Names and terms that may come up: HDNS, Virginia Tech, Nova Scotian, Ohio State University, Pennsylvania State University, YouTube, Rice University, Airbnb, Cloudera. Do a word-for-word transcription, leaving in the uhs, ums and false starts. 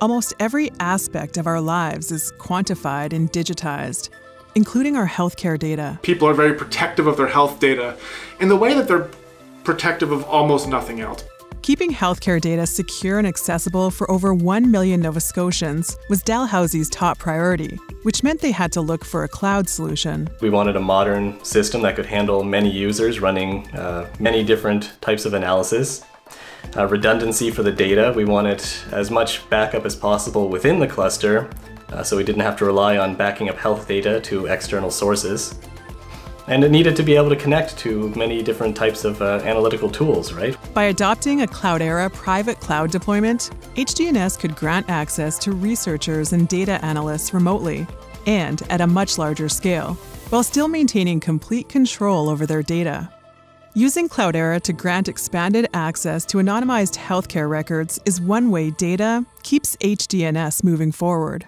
Almost every aspect of our lives is quantified and digitized, including our healthcare data. People are very protective of their health data in the way that they're protective of almost nothing else. Keeping healthcare data secure and accessible for over one million Nova Scotians was Dalhousie's top priority, which meant they had to look for a cloud solution. We wanted a modern system that could handle many users running uh, many different types of analysis. Uh, redundancy for the data. We wanted as much backup as possible within the cluster, uh, so we didn't have to rely on backing up health data to external sources. And it needed to be able to connect to many different types of uh, analytical tools, right? By adopting a Cloudera private cloud deployment, H D N S could grant access to researchers and data analysts remotely and at a much larger scale, while still maintaining complete control over their data. Using Cloudera to grant expanded access to anonymized healthcare records is one way data keeps H D N S moving forward.